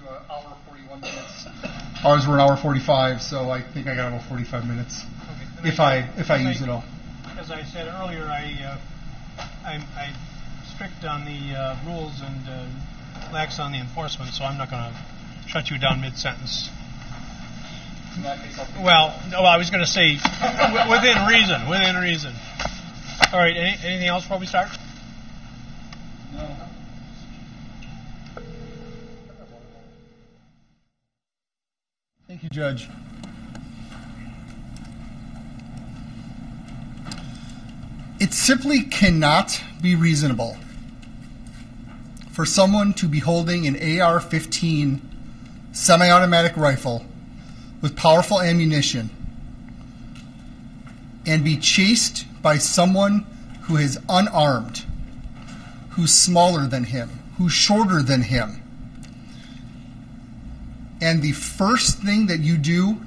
to an hour 41 minutes. Ours were an hour 45, so I think I got about 45 minutes, okay. if I use it all. As I said earlier, I'm strict on the rules and lax on the enforcement, so I'm not going to shut you down mid-sentence. Well, no, I was going to say within reason. All right, anything else before we start? No. Thank you, Judge. It simply cannot be reasonable for someone to be holding an AR-15 semi-automatic rifle with powerful ammunition and be chased by someone who is unarmed, who's smaller than him, who's shorter than him. And the first thing that you do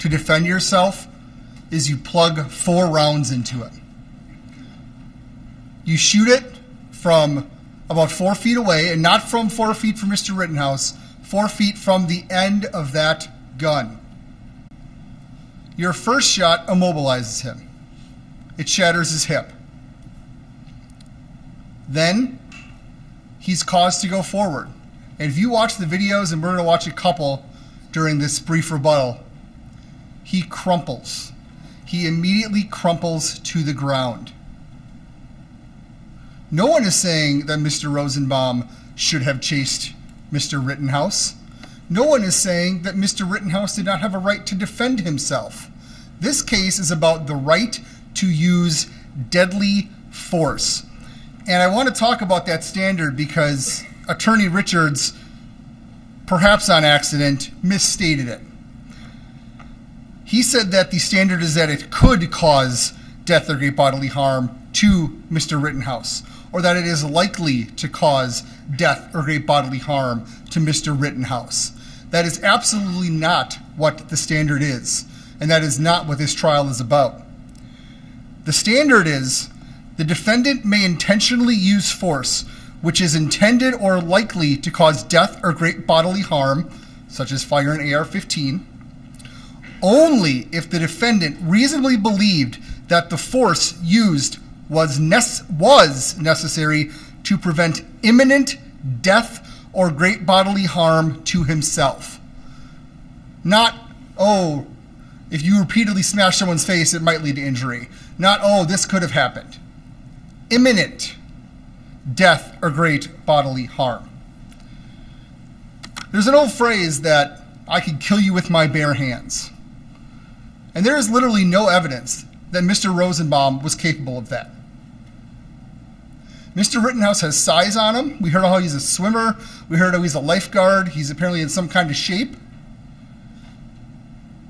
to defend yourself is you plug 4 rounds into it. You shoot it from about 4 feet away, and not from 4 feet from Mr. Rittenhouse, 4 feet from the end of that gun. Your first shot immobilizes him. It shatters his hip. Then he's caused to go forward. And if you watch the videos, and we're going to watch a couple during this brief rebuttal, he crumples. He immediately crumples to the ground. No one is saying that Mr. Rosenbaum should have chased Mr. Rittenhouse. No one is saying that Mr. Rittenhouse did not have a right to defend himself. This case is about the right to use deadly force. And I want to talk about that standard because Attorney Richards, perhaps on accident, misstated it. He said that the standard is that it could cause death or great bodily harm to Mr. Rittenhouse, or that it is likely to cause death or great bodily harm to Mr. Rittenhouse. That is absolutely not what the standard is, and that is not what this trial is about. The standard is the defendant may intentionally use force which is intended or likely to cause death or great bodily harm, such as fire an AR-15, only if the defendant reasonably believed that the force used was necessary to prevent imminent death or great bodily harm to himself. Not, oh, if you repeatedly smash someone's face, it might lead to injury. Not, oh, this could have happened. Imminent death or great bodily harm. There's an old phrase that I could kill you with my bare hands. And there is literally no evidence that Mr. Rosenbaum was capable of that. Mr. Rittenhouse has size on him. We heard how he's a swimmer. We heard how he's a lifeguard. He's apparently in some kind of shape.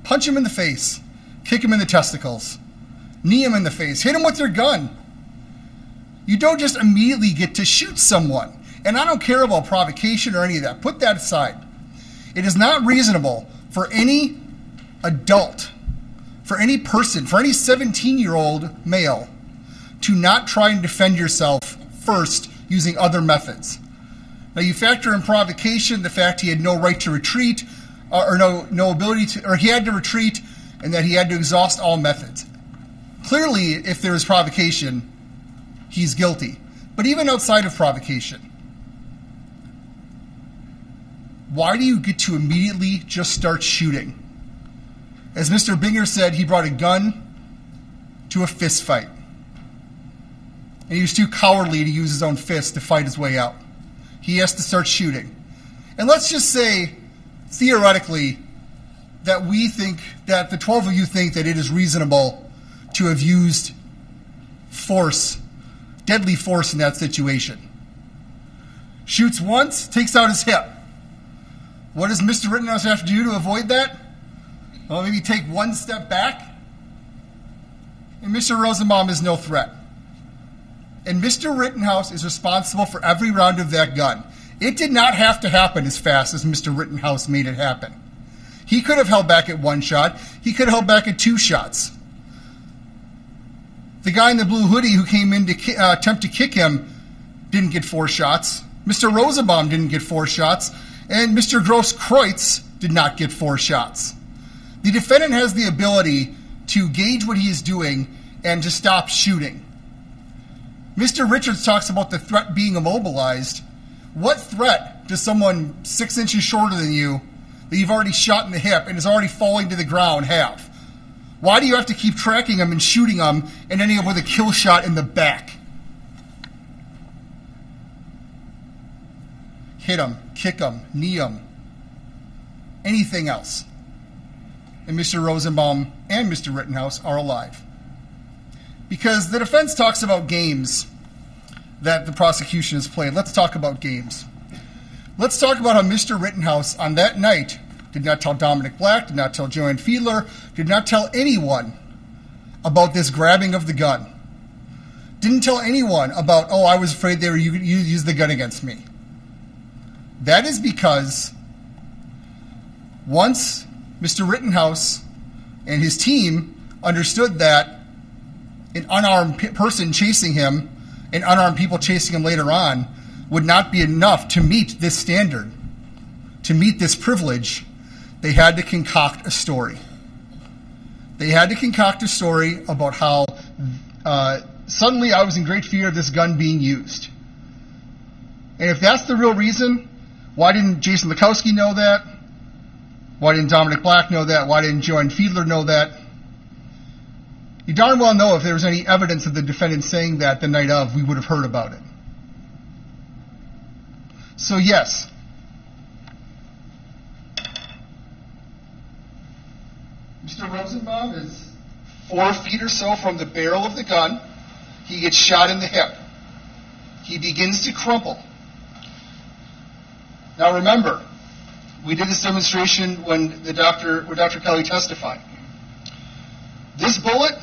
Punch him in the face. Kick him in the testicles. Knee him in the face. Hit him with your gun. You don't just immediately get to shoot someone. And I don't care about provocation or any of that. Put that aside. It is not reasonable for any adult, for any person, for any 17-year-old male to not try and defend yourself first using other methods. Now you factor in provocation, the fact he had no right to retreat, or no ability to, or he had to retreat, and that he had to exhaust all methods. Clearly, if there is provocation, he's guilty. But even outside of provocation, why do you get to immediately just start shooting? As Mr. Binger said, he brought a gun to a fist fight. And he was too cowardly to use his own fist to fight his way out. He has to start shooting. And let's just say, theoretically, that we think, that the 12 of you think that it is reasonable to have used force, deadly force in that situation. Shoots once, takes out his hip. What does Mr. Rittenhouse have to do to avoid that? Well, maybe take one step back. And Mr. Rosenbaum is no threat. And Mr. Rittenhouse is responsible for every round of that gun. It did not have to happen as fast as Mr. Rittenhouse made it happen. He could have held back at one shot. He could have held back at 2 shots. The guy in the blue hoodie who came in to attempt to kick him didn't get 4 shots. Mr. Rosenbaum didn't get 4 shots. and Mr. Grosskreutz did not get 4 shots. The defendant has the ability to gauge what he is doing and to stop shooting. Mr. Richards talks about the threat being immobilized. What threat does someone 6 inches shorter than you that you've already shot in the hip and is already falling to the ground have? Why do you have to keep tracking him and shooting him and ending up with a kill shot in the back? Hit him, kick him, knee him, anything else. And Mr. Rosenbaum and Mr. Rittenhouse are alive. Because the defense talks about games that the prosecution has played. Let's talk about games. Let's talk about how Mr. Rittenhouse on that night did not tell Dominic Black, did not tell Joanne Fiedler, did not tell anyone about this grabbing of the gun. Didn't tell anyone about, oh, I was afraid they were going to use the gun against me. That is because once Mr. Rittenhouse and his team understood that an unarmed person chasing him and unarmed people chasing him later on would not be enough to meet this standard, to meet this privilege, they had to concoct a story. They had to concoct a story about how suddenly I was in great fear of this gun being used. And if that's the real reason, why didn't Jason Lukowski know that? Why didn't Dominic Black know that? Why didn't Joanne Fiedler know that? You darn well know if there was any evidence of the defendant saying that the night of, we would have heard about it. So yes, Mr. Rosenbaum is 4 feet or so from the barrel of the gun. He gets shot in the hip. He begins to crumple. Now remember, we did this demonstration when Dr. Kelly testified. This bullet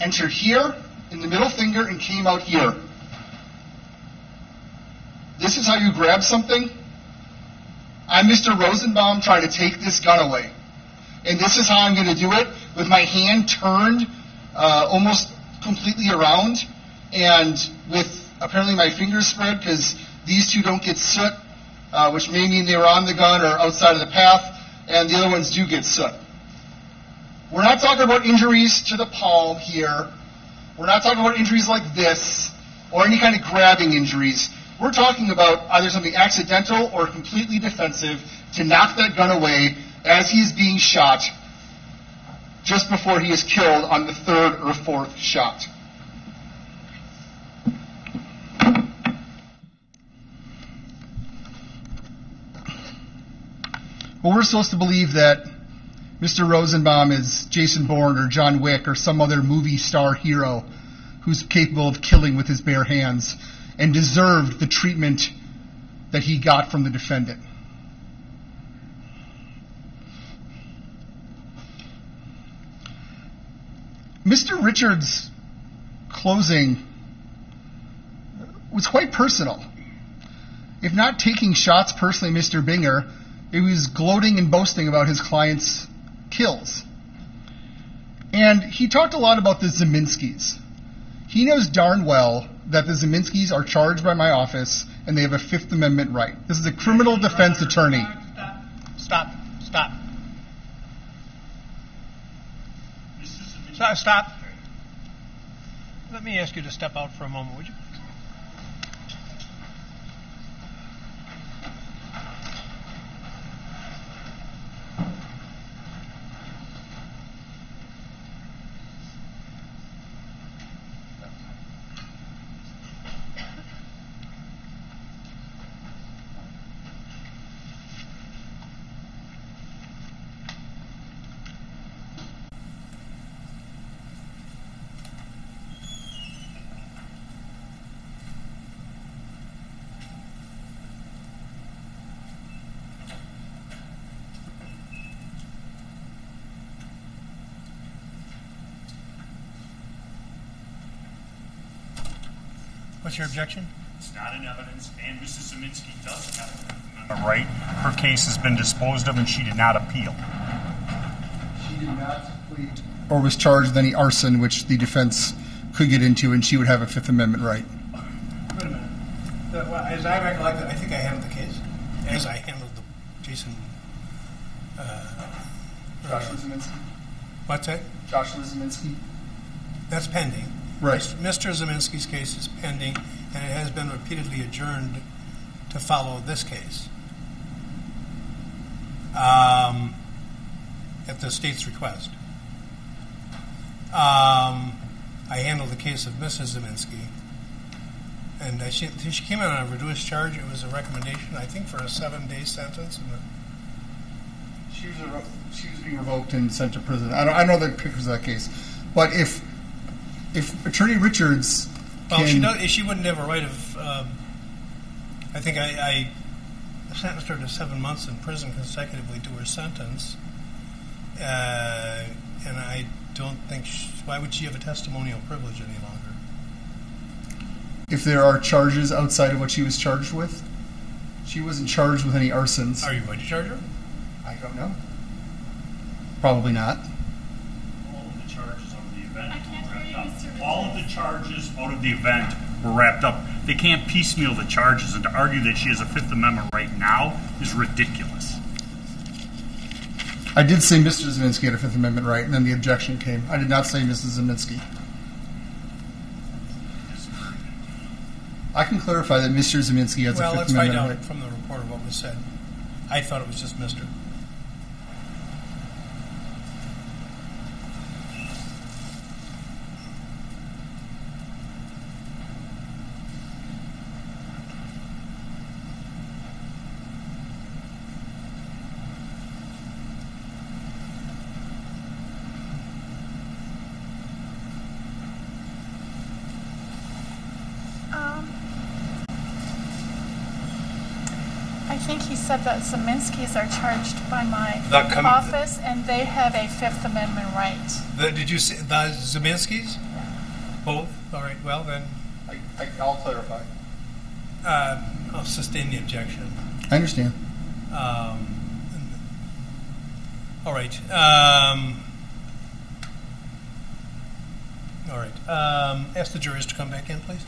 entered here in the middle finger and came out here. This is how you grab something. I'm Mr. Rosenbaum trying to take this gun away. And this is how I'm going to do it, with my hand turned almost completely around and with apparently my fingers spread because these two don't get soot, which may mean they were on the gun or outside of the path, and the other ones do get soot. We're not talking about injuries to the palm here. We're not talking about injuries like this or any kind of grabbing injuries. We're talking about either something accidental or completely defensive to knock that gun away as he's being shot just before he is killed on the 3rd or 4th shot. Well, we're supposed to believe that Mr. Rosenbaum is Jason Bourne or John Wick or some other movie star hero who's capable of killing with his bare hands and deserved the treatment that he got from the defendant. Mr. Richards' closing was quite personal. If not taking shots personally, Mr. Binger, it was gloating and boasting about his client's kills. And he talked a lot about the Ziminskis. He knows darn well that the Ziminskis are charged by my office and they have a 5th Amendment right. This is a criminal defense attorney. Stop. Stop. Let me ask you to step out for a moment, would you? What's your objection? It's not in evidence, and Mrs. Ziminski doesn't have a right. Her case has been disposed of, and she did not appeal. She did not plead or was charged with any arson, which the defense could get into, and she would have a 5th Amendment right. Wait a minute. As I recollect, I think I handled the case. And as I handled the Jason. Joshua Ziminski. What's that? Joshua Ziminski. That's pending. Right. Mr. Ziminski's case is pending, and it has been repeatedly adjourned to follow this case at the state's request. I handled the case of Mrs. Ziminski, and she came out on a reduced charge. It was a recommendation, I think, for a 7-day sentence. She was being revoked and sent to prison. I know the pictures of that case, but if Attorney Richards, well, she wouldn't have a right of. I think I sentenced her to 7 months in prison consecutively to her sentence, and I don't think. Why would she have a testimonial privilege any longer? If there are charges outside of what she was charged with, she wasn't charged with any arsons. Are you going to charge her? I don't know. Probably not. All of the charges out of the event were wrapped up. All of the charges out of the event were wrapped up. They can't piecemeal the charges, and to argue that she has a Fifth Amendment right now is ridiculous. I did say Mr. Ziminski had a Fifth Amendment right, and then the objection came. I did not say Mrs. Ziminski. I can clarify that Mr. Ziminski has a Fifth Amendment right. Well, let's find out from the report of what was said. I thought it was just Mr. Said that Ziminskis are charged by my office, and they have a Fifth Amendment right. Did you say the Ziminskis? Both? All right, well then. I'll clarify. I'll sustain the objection. I understand. Ask the jurors to come back in, please.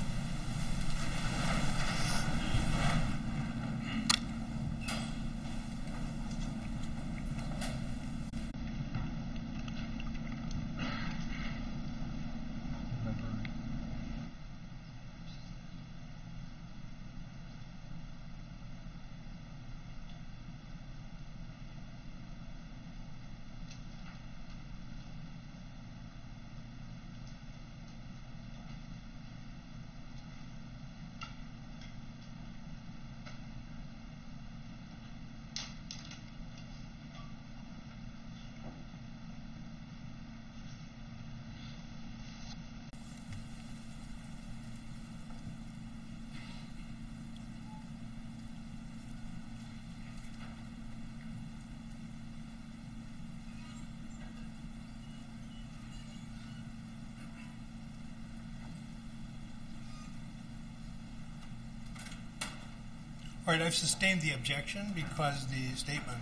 All right, I've sustained the objection because the statement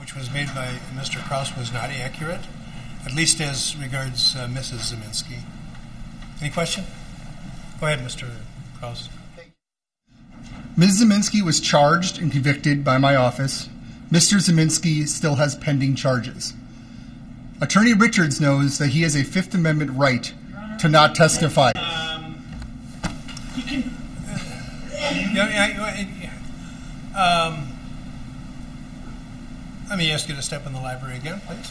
which was made by Mr. Krause was not accurate, at least as regards Mrs. Ziminski. Any question? Go ahead, Mr. Krause. Ms. Ziminski was charged and convicted by my office. Mr. Ziminski still has pending charges. Attorney Richards knows that he has a Fifth Amendment right to not testify. Let me ask you to step in the library again, please.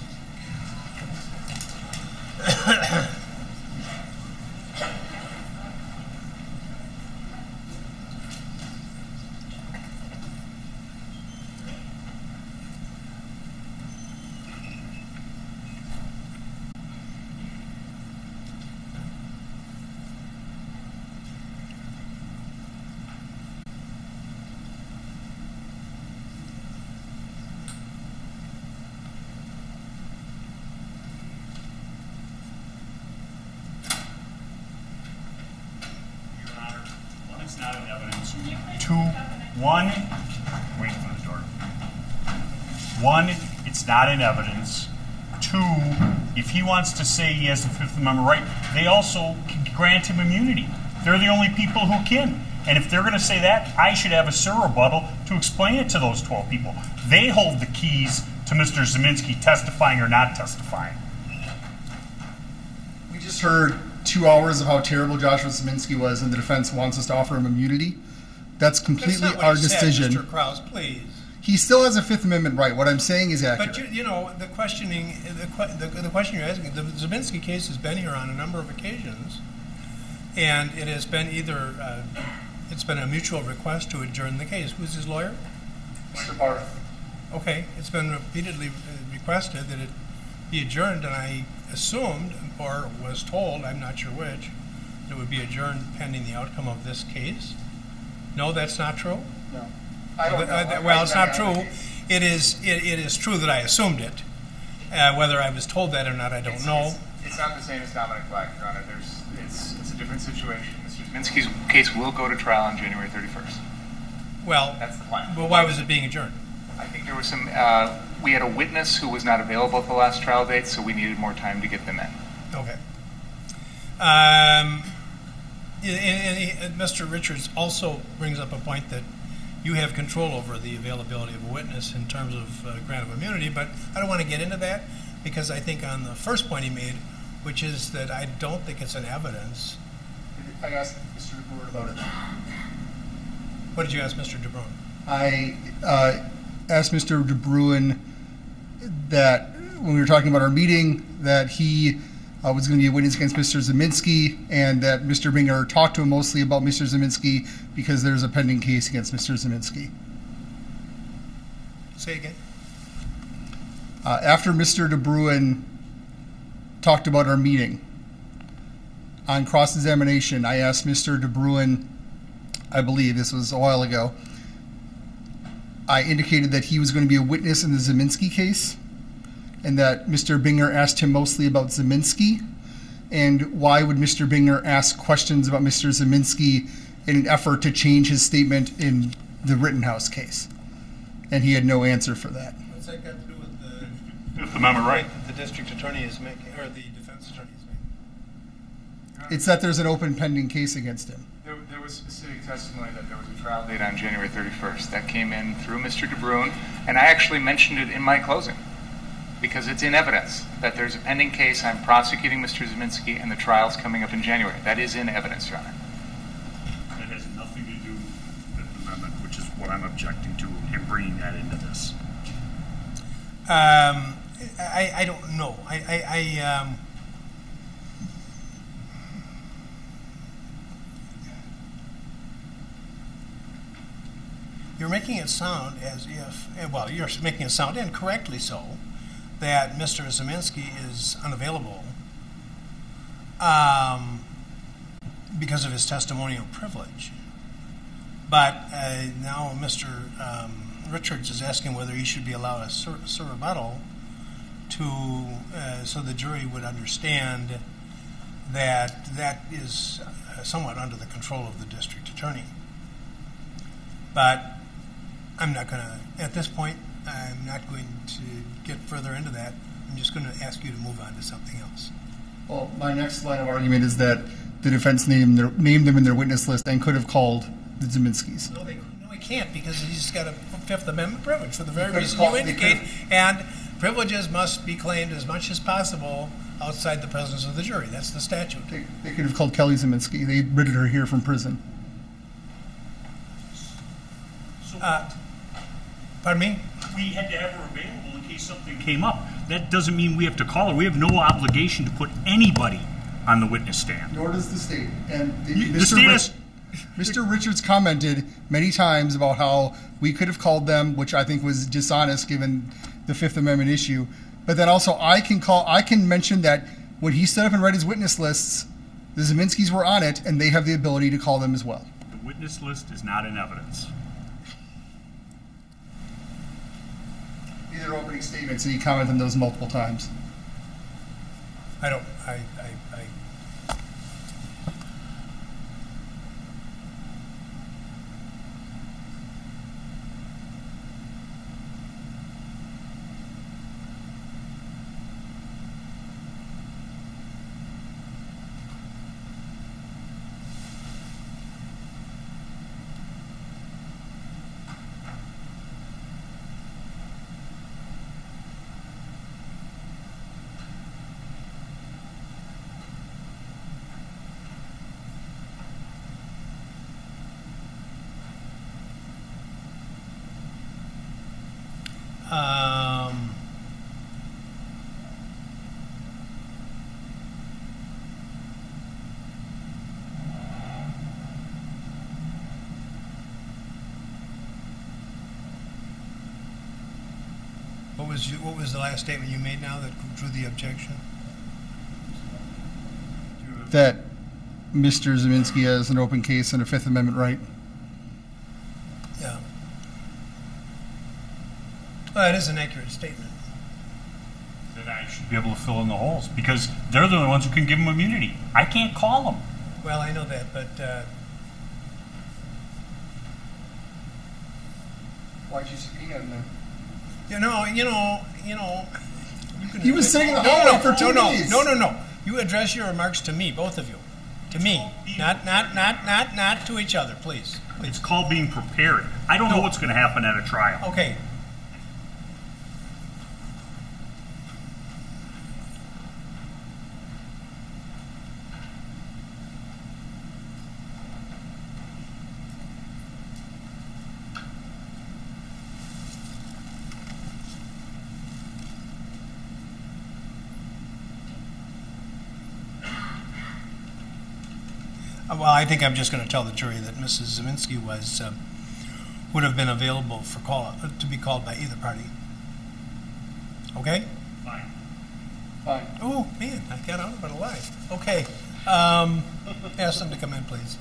Not in evidence. 2, if he wants to say he has a Fifth Amendment right, they also can grant him immunity. They're the only people who can. And if they're going to say that, I should have a surrebuttal to explain it to those 12 people. They hold the keys to Mr. Ziminski testifying or not testifying. We just heard 2 hours of how terrible Joshua Ziminski was, and the defense wants us to offer him immunity. That's completely our decision. That's not what you said, Mr. Krause, please. He still has a Fifth Amendment right. What I'm saying is accurate. But you know, the question you're asking, the Ziminski case has been here on a number of occasions, and it has been either it's been a mutual request to adjourn the case. Who's his lawyer? Mr. Barr. Okay, it's been repeatedly requested that it be adjourned, and I assumed or was told, I'm not sure which, that it would be adjourned pending the outcome of this case. No, that's not true? No. I don't know. Well, it's not true. It is true that I assumed it. Whether I was told that or not, I don't know. It's not the same as Dominic Black, Your Honor. It's a different situation. Mr. Ziminski's case will go to trial on January 31st. Well, that's the plan. But why was it being adjourned? I think there was some, we had a witness who was not available at the last trial date, so we needed more time to get them in. Okay. And Mr. Richards also brings up a point that you have control over the availability of a witness in terms of grant of immunity, but I don't want to get into that because I think on the first point he made, which is that I don't think it's an evidence. I asked Mr. DeBruin about it. What did you ask Mr. DeBruin? I asked Mr. DeBruin that when we were talking about our meeting that he was going to be a witness against Mr. Ziminski and that Mr. Binger talked to him mostly about Mr. Ziminski because there's a pending case against Mr. Ziminski. Say again. After Mr. DeBruin talked about our meeting, on cross-examination, I asked Mr. DeBruin, I believe this was a while ago, I indicated that he was going to be a witness in the Ziminski case and that Mr. Binger asked him mostly about Ziminski, and why would Mr. Binger ask questions about Mr. Ziminski in an effort to change his statement in the Rittenhouse case? And he had no answer for that. What's that got to do with the Fifth Amendment right that the district attorney is making, or the defense attorney is making? It's that there's an open pending case against him. There was specific testimony that there was a trial date on January 31st. That came in through Mr. DeBruin, and I actually mentioned it in my closing, because it's in evidence that there's a pending case. I'm prosecuting Mr. Ziminski, and the trial's coming up in January. That is in evidence, Your Honor. That has nothing to do with the Fifth Amendment, which is what I'm objecting to, and bringing that into this. I don't know. You're making it sound as if, well, you're making it sound, and correctly so, that Mr. Ziminski is unavailable because of his testimonial privilege. But now Mr. Richards is asking whether he should be allowed a surrebuttal so the jury would understand that that is somewhat under the control of the district attorney. But I'm not going to, at this point, I'm not going to get further into that. I'm just going to ask you to move on to something else. Well, my next line of argument is that the defense named them in their witness list and could have called the Ziminskis. No, he can't, because he's got a Fifth Amendment privilege for the very reason you indicate, and privileges must be claimed as much as possible outside the presence of the jury. That's the statute. They could have called Kelly Ziminski. They written her here from prison. So pardon me? We had to have her available in case something came up. That doesn't mean we have to call her. We have no obligation to put anybody on the witness stand. Nor does the state. And Mr. Richards commented many times about how we could have called them, which I think was dishonest given the Fifth Amendment issue. But then also I can mention that when he stood up and read his witness lists, the Ziminskis were on it, and they have the ability to call them as well. The witness list is not in evidence. Their opening statements, and he commented on those multiple times. What was the last statement you made now that drew the objection? That Mr. Ziminski has an open case and a Fifth Amendment right. Yeah. Well, it is an accurate statement. That I should be able to fill in the holes because they're the ones who can give him immunity. I can't call them. Well, I know that, but... Why'd you subpoena him then? You know. He was sitting in the hallway for 2 days. No. You address your remarks to me, both of you. To me, not to each other, please. It's called being prepared. I don't know what's going to happen at a trial. Okay. Well, I think I'm just going to tell the jury that Mrs. Ziminski was would have been available for to be called by either party. Okay. Fine. Fine. Oh man, I got out of it alive. Okay. Ask them to come in, please.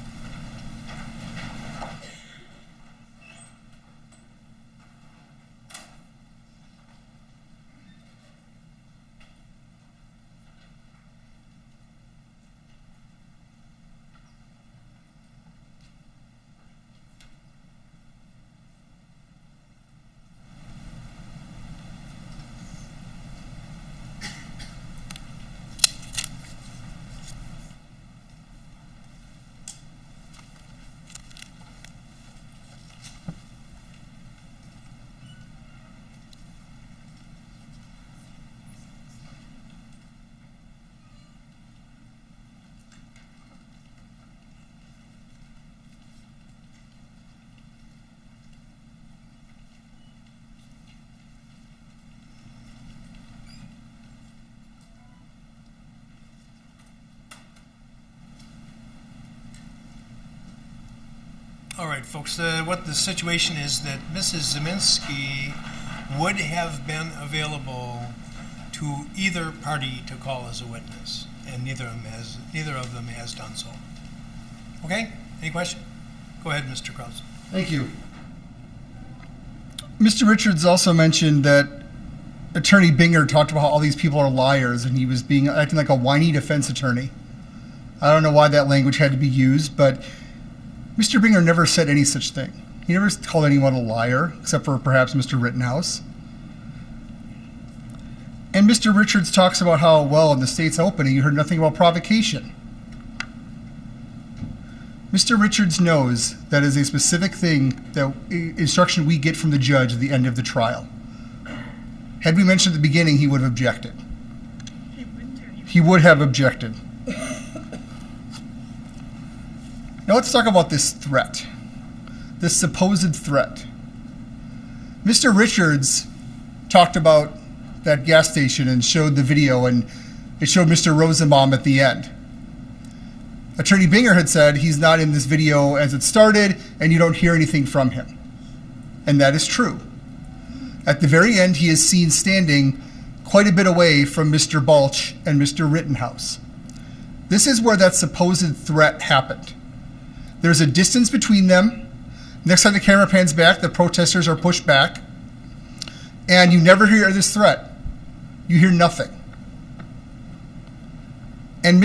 All right, folks, what the situation is that Mrs. Ziminski would have been available to either party to call as a witness, and neither of them has done so. Okay, any question? Go ahead, Mr. Krause. Thank you. Mr. Richards also mentioned that Attorney Binger talked about how all these people are liars, and he was acting like a whiny defense attorney. I don't know why that language had to be used, but Mr. Binger never said any such thing. He never called anyone a liar, except for perhaps Mr. Rittenhouse. And Mr. Richards talks about how, well, in the state's opening, you heard nothing about provocation. Mr. Richards knows that is a specific thing, that instruction we get from the judge at the end of the trial. Had we mentioned at the beginning, he would have objected. He would have objected. Now let's talk about this threat, this supposed threat. Mr. Richards talked about that gas station and showed the video, and it showed Mr. Rosenbaum at the end. Attorney Binger had said he's not in this video as it started, and you don't hear anything from him. And that is true. At the very end, he is seen standing quite a bit away from Mr. Balch and Mr. Rittenhouse. This is where that supposed threat happened. There's a distance between them. Next time the camera pans back, the protesters are pushed back. And you never hear this threat. You hear nothing. And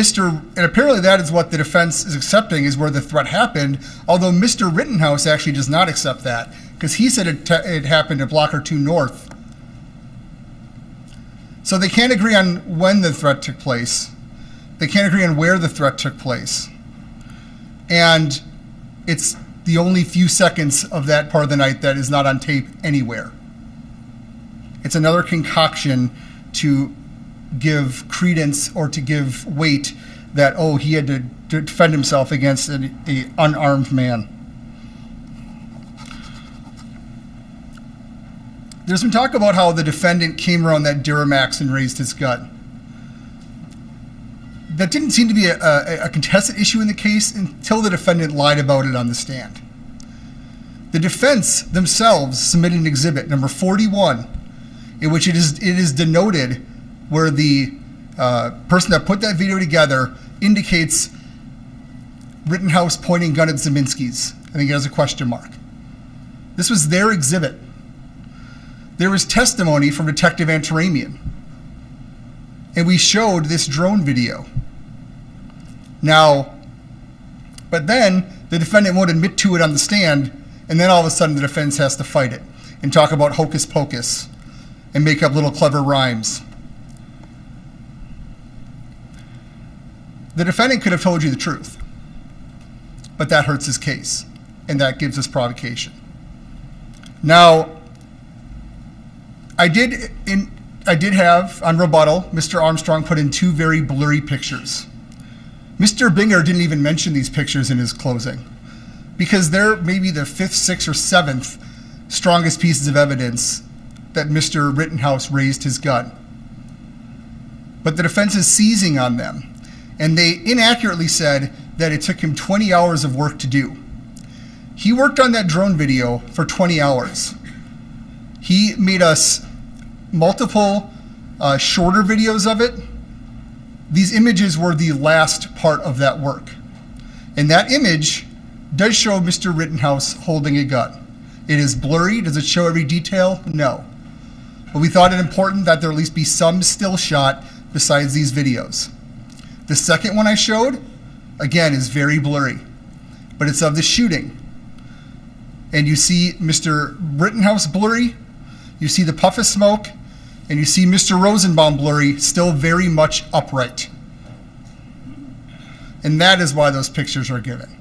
apparently that is what the defense is accepting, is where the threat happened, although Mr. Rittenhouse actually does not accept that, because he said it happened a block or two north. So they can't agree on when the threat took place. They can't agree on where the threat took place. And it's the only few seconds of that part of the night that is not on tape anywhere. It's another concoction to give credence or to give weight that, oh, he had to defend himself against an unarmed man. There's some talk about how the defendant came around that Duramax and raised his gun. That didn't seem to be a contested issue in the case until the defendant lied about it on the stand. The defense themselves submitted an exhibit, number 41, in which it is denoted where the person that put that video together indicates Rittenhouse pointing gun at Ziminski's. I think it has a question mark. This was their exhibit. There was testimony from Detective Antaramian, and we showed this drone video. Now, but then the defendant won't admit to it on the stand, and then all of a sudden the defense has to fight it and talk about hocus pocus and make up little clever rhymes. The defendant could have told you the truth, but that hurts his case, and that gives us provocation. Now, I did have, on rebuttal, Mr. Armstrong put in two very blurry pictures. Mr. Binger didn't even mention these pictures in his closing, because they're maybe the fifth, sixth, or seventh strongest pieces of evidence that Mr. Rittenhouse raised his gun. But the defense is seizing on them, and they inaccurately said that it took him 20 hours of work to do. He worked on that drone video for 20 hours. He made us multiple shorter videos of it. These images were the last part of that work. And that image does show Mr. Rittenhouse holding a gun. It is blurry. Does it show every detail? No. But we thought it important that there at least be some still shot besides these videos. The second one I showed, again, is very blurry, but it's of the shooting. And you see Mr. Rittenhouse blurry, you see the puff of smoke, and you see Mr. Rosenbaum blurry, still very much upright. And that is why those pictures are given.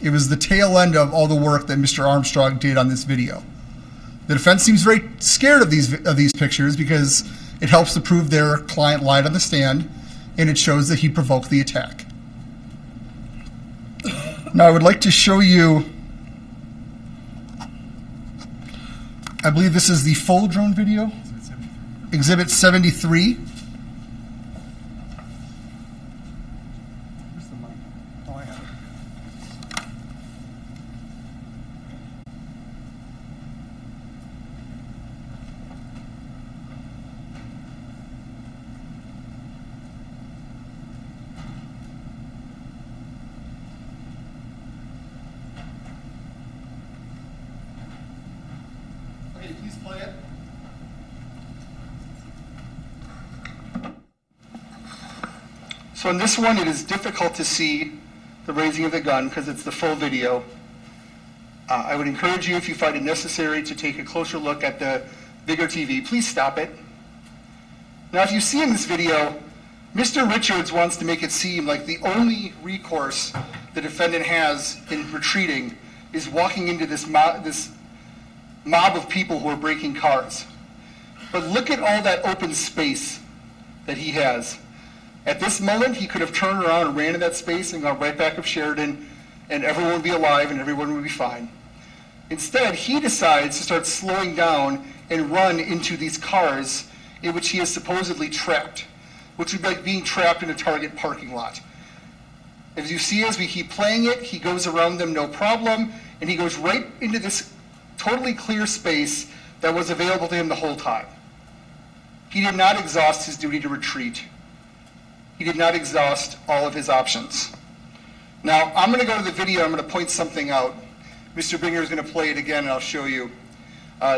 It was the tail end of all the work that Mr. Armstrong did on this video. The defense seems very scared of these pictures because it helps to prove their client lied on the stand, and it shows that he provoked the attack. Now I would like to show you, I believe this is the full drone video, Exhibit 73. Where's the mic? Oh, I have it. Okay, please play it. So in this one, it is difficult to see the raising of the gun because it's the full video. I would encourage you, if you find it necessary, to take a closer look at the bigger TV. Please stop it. Now, if you see in this video, Mr. Richards wants to make it seem like the only recourse the defendant has in retreating is walking into this mob of people who are breaking cars. But look at all that open space that he has. At this moment, he could have turned around and ran in that space and gone right back up Sheridan, and everyone would be alive and everyone would be fine. Instead, he decides to start slowing down and run into these cars in which he is supposedly trapped, which would be like being trapped in a Target parking lot. As you see, as we keep playing it, he goes around them no problem, and he goes right into this totally clear space that was available to him the whole time. He did not exhaust his duty to retreat. He did not exhaust all of his options. Now, I'm going to go to the video. I'm going to point something out. Mr. Binger is going to play it again, and I'll show you.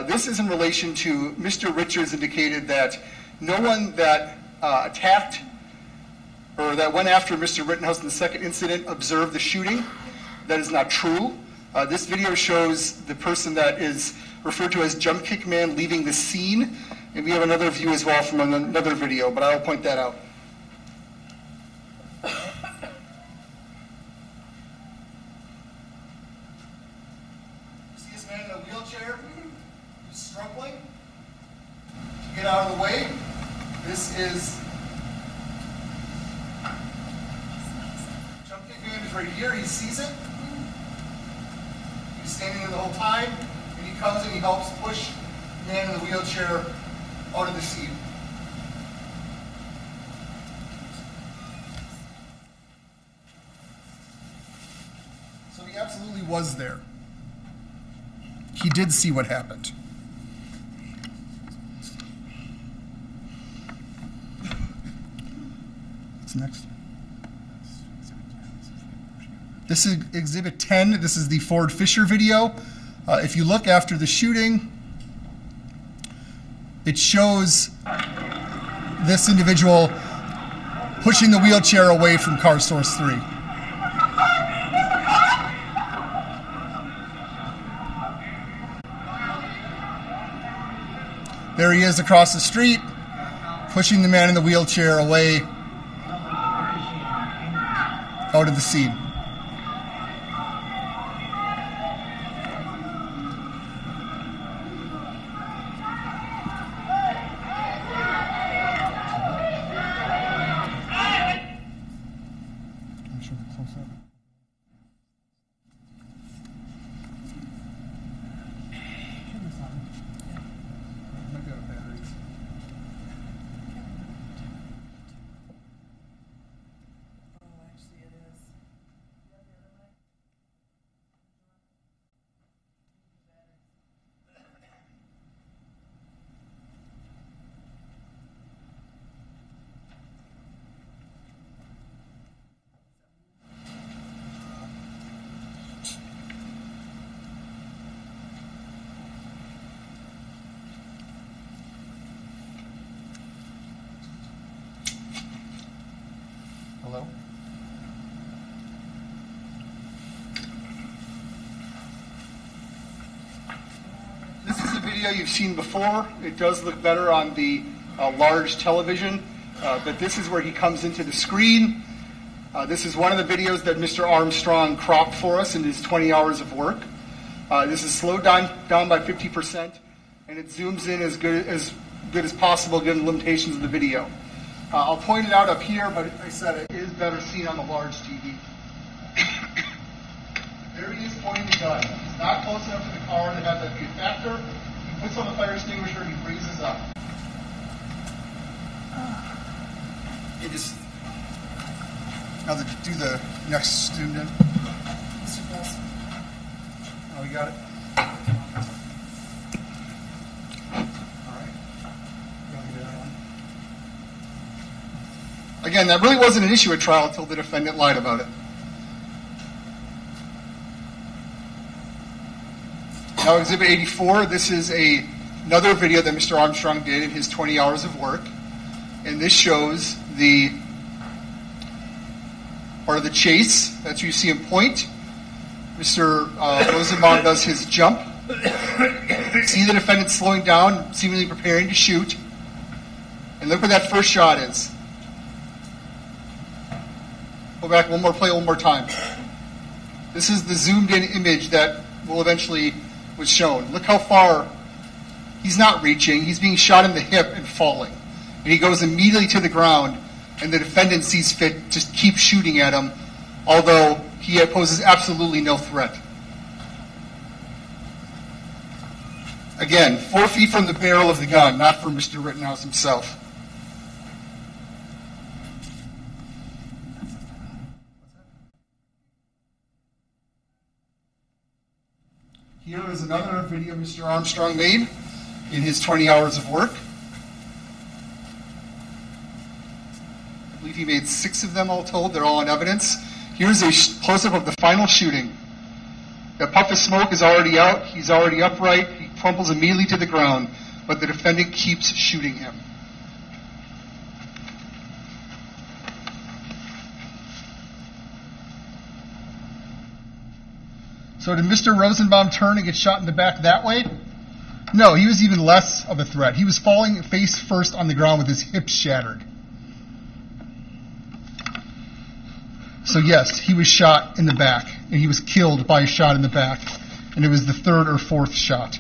This is in relation to Mr. Richards indicated that no one that attacked or that went after Mr. Rittenhouse in the second incident observed the shooting. That is not true. This video shows the person that is referred to as Jump Kick Man leaving the scene. And we have another view as well from another video, but I'll point that out. Get out of the way. This is Jump Kick Man is right here. He sees it. He's standing there the whole time, and he comes and he helps push the man in the wheelchair out of the seat. So he absolutely was there. He did see what happened. What's next? This is Exhibit 10. This is the Ford Fisher video. If you look after the shooting, it shows this individual pushing the wheelchair away from car source 3. There he is across the street, pushing the man in the wheelchair away out of the scene. You've seen before. It does look better on the large television, but this is where he comes into the screen. This is one of the videos that Mr. Armstrong cropped for us in his 20 hours of work. This is slowed down by 50%, and it zooms in as good as possible given the limitations of the video. I'll point it out up here, but I said it is better seen on the large TV. There he is pointing the gun. He's not close enough to the car to have that be a factor. Puts on the fire extinguisher and he freezes up. It is. Now do the next zoomed in. Mr. Krause. Oh, we got it. All right. Again, that really wasn't an issue at trial until the defendant lied about it. Now Exhibit 84, this is another video that Mr. Armstrong did in his 20 hours of work. And this shows the part of the chase. That's where you see him point. Mr. Rosenbaum does his jump. See the defendant slowing down, seemingly preparing to shoot. And look where that first shot is. Go back one more play, one more time. This is the zoomed in image that will eventually was shown. Look how far he's not reaching. He's being shot in the hip and falling. And he goes immediately to the ground, and the defendant sees fit to keep shooting at him, although he poses absolutely no threat. Again, 4 feet from the barrel of the gun, not from Mr. Rittenhouse himself. Here is another video Mr. Armstrong made in his 20 hours of work. I believe he made 6 of them all told. They're all on evidence. Here's a close-up of the final shooting. The puff of smoke is already out. He's already upright. He crumbles immediately to the ground, but the defendant keeps shooting him. So did Mr. Rosenbaum turn and get shot in the back that way? No, he was even less of a threat. He was falling face first on the ground with his hips shattered. So yes, he was shot in the back, and he was killed by a shot in the back, and it was the 3rd or 4th shot.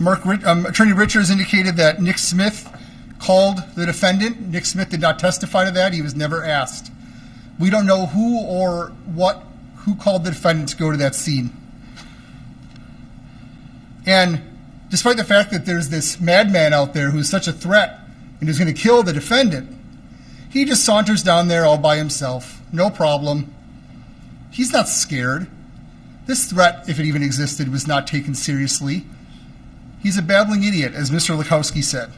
Attorney Richards indicated that Nick Smith called the defendant. Nick Smith did not testify to that. He was never asked. We don't know who or what, who called the defendant to go to that scene. And despite the fact that there's this madman out there who's such a threat and who's going to kill the defendant, he just saunters down there all by himself. No problem. He's not scared. This threat, if it even existed, was not taken seriously. He's a babbling idiot, as Mr. Lukowski said.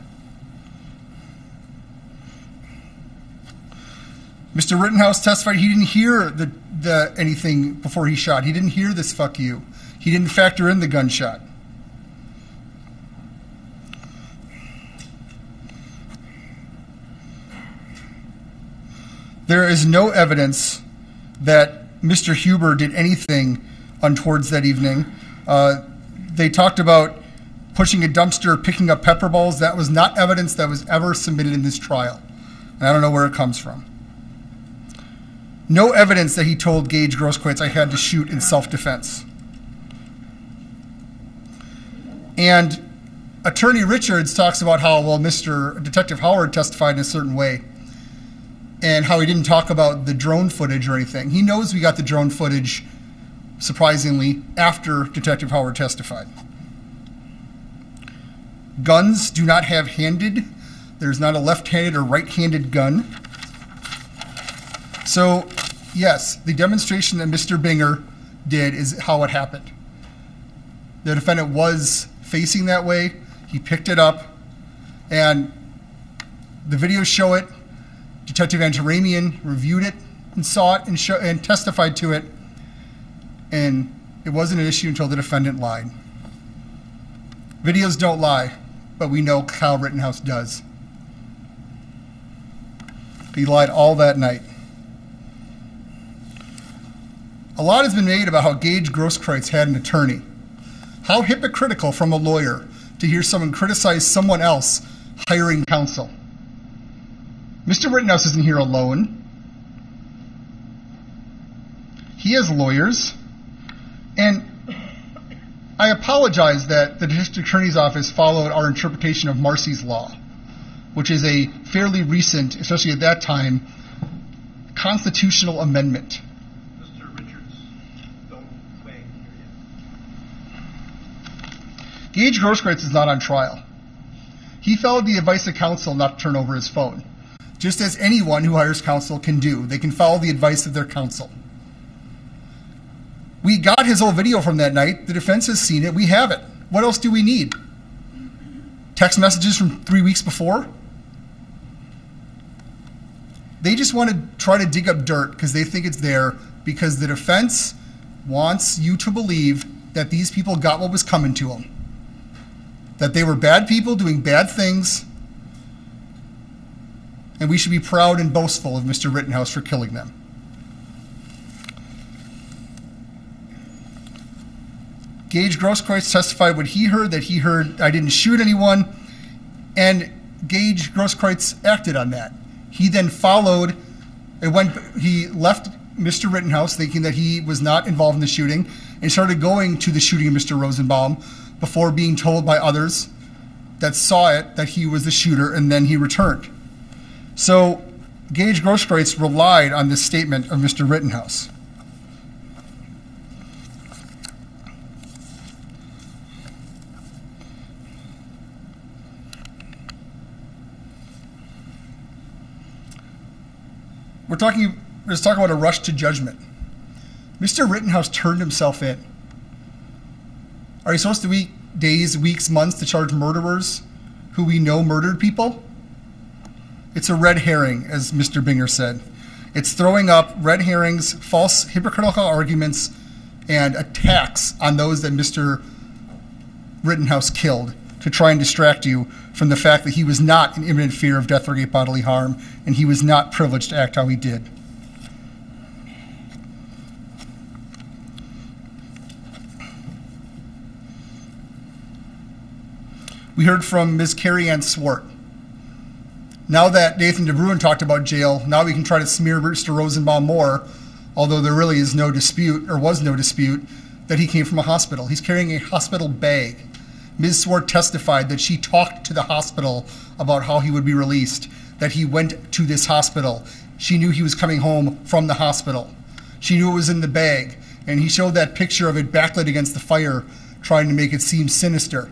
Mr. Rittenhouse testified he didn't hear the anything before he shot. He didn't hear this "fuck you." He didn't factor in the gunshot. There is no evidence that Mr. Huber did anything untowards that evening. They talked about pushing a dumpster, picking up pepper balls. That was not evidence that was ever submitted in this trial. And I don't know where it comes from. No evidence that he told Gaige Grosskreutz, "I had to shoot in self-defense." And Attorney Richards talks about how, well, Mr. Detective Howard testified in a certain way and how he didn't talk about the drone footage or anything. He knows we got the drone footage, surprisingly, after Detective Howard testified. Guns do not have handed. There's not a left-handed or right-handed gun. So, yes, the demonstration that Mr. Binger did is how it happened. The defendant was facing that way. He picked it up, and the videos show it. Detective Antaramian reviewed it and saw it and testified to it, and it wasn't an issue until the defendant lied. Videos don't lie, but we know Kyle Rittenhouse does. He lied all that night. A lot has been made about how Gaige Grosskreutz had an attorney. How hypocritical from a lawyer to hear someone criticize someone else hiring counsel. Mr. Rittenhouse isn't here alone. He has lawyers. And I apologize that the District Attorney's Office followed our interpretation of Marcy's Law, which is a fairly recent, especially at that time, constitutional amendment. Gaige Grosskreutz is not on trial. He followed the advice of counsel not to turn over his phone, just as anyone who hires counsel can do. They can follow the advice of their counsel. We got his whole video from that night. The defense has seen it. We have it. What else do we need? Text messages from 3 weeks before? They just want to try to dig up dirt because they think it's there, because the defense wants you to believe that these people got what was coming to them. That they were bad people doing bad things, and we should be proud and boastful of Mr. Rittenhouse for killing them. Gaige Grosskreutz testified what he heard, that he heard, "I didn't shoot anyone," and Gaige Grosskreutz acted on that. He then followed, and when he left Mr. Rittenhouse thinking that he was not involved in the shooting, and started going to the shooting of Mr. Rosenbaum, before being told by others that saw it that he was the shooter, and then he returned. So Gaige Grosskreutz relied on this statement of Mr. Rittenhouse. Let's talk about a rush to judgment. Mr. Rittenhouse turned himself in. Are you supposed to wait days, weeks, months to charge murderers who we know murdered people? It's a red herring, as Mr. Binger said. It's throwing up red herrings, false hypocritical arguments, and attacks on those that Mr. Rittenhouse killed to try and distract you from the fact that he was not in imminent fear of death or great bodily harm, and he was not privileged to act how he did. We heard from Ms. Carrie Ann Swart. Now that Nathan DeBruin talked about jail, now we can try to smear Mr. Rosenbaum more, although there really is no dispute, or was no dispute, that he came from a hospital. He's carrying a hospital bag. Ms. Swart testified that she talked to the hospital about how he would be released, that he went to this hospital. She knew he was coming home from the hospital. She knew it was in the bag, and he showed that picture of it backlit against the fire, trying to make it seem sinister.